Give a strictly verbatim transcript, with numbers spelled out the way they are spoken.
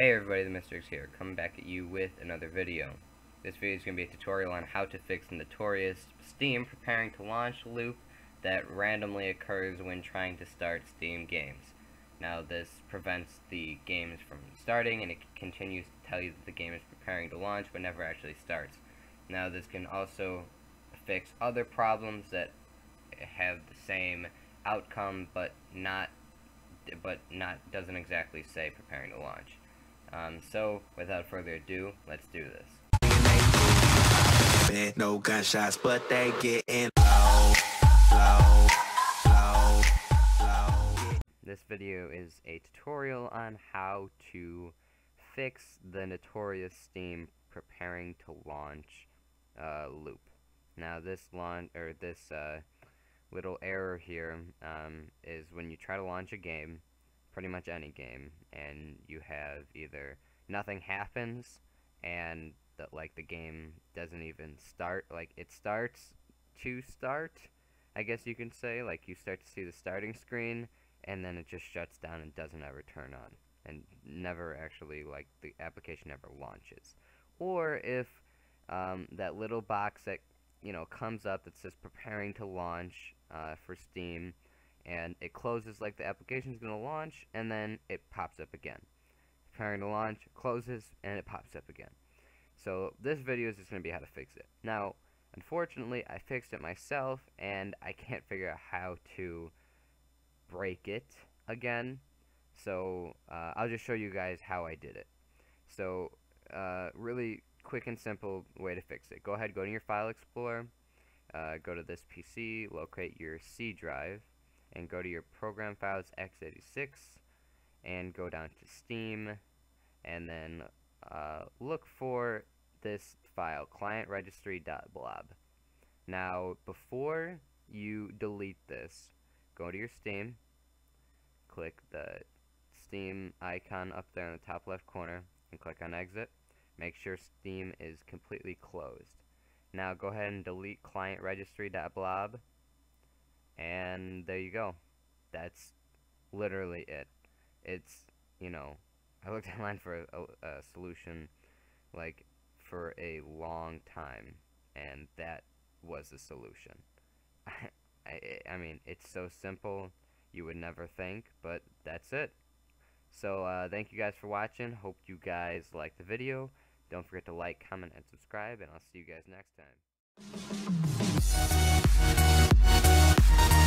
Hey everybody, TheMrIggs here, coming back at you with another video. This video is going to be a tutorial on how to fix the notorious Steam preparing to launch loop that randomly occurs when trying to start Steam games. Now this prevents the games from starting and it continues to tell you that the game is preparing to launch but never actually starts. Now this can also fix other problems that have the same outcome but not, but not doesn't exactly say preparing to launch. Um, so, without further ado, let's do this. No gunshots, but they getting low, low, low, low. This video is a tutorial on how to fix the notorious Steam preparing to launch uh, loop. Now, this launch or this uh, little error here um, is when you try to launch a game. Pretty much any game, and you have either nothing happens and that like the game doesn't even start, like it starts to start, I guess you can say, like you start to see the starting screen and then it just shuts down and doesn't ever turn on and never actually, like, the application ever launches. Or if um, that little box that, you know, comes up that says preparing to launch uh, for Steam, and it closes like the application's going to launch, and then it pops up again. Preparing to launch, closes, and it pops up again. So this video is just going to be how to fix it. Now, unfortunately, I fixed it myself, and I can't figure out how to break it again. So uh, I'll just show you guys how I did it. So uh, really quick and simple way to fix it. Go ahead, go to your File Explorer, uh, go to this P C, locate your C drive, and go to your program files x eighty-six and go down to Steam and then uh, look for this file, client registry dot blob. Now before you delete this, go to your Steam, click the Steam icon up there in the top left corner and click on exit. Make sure Steam is completely closed. Now go ahead and delete client registry dot blob. And there you go. That's literally it. It's, you know, I looked online for a, a solution, like, for a long time, and that was the solution. I, I, I mean, it's so simple, you would never think, but that's it. So, uh, thank you guys for watching. Hope you guys liked the video. Don't forget to like, comment, and subscribe, and I'll see you guys next time.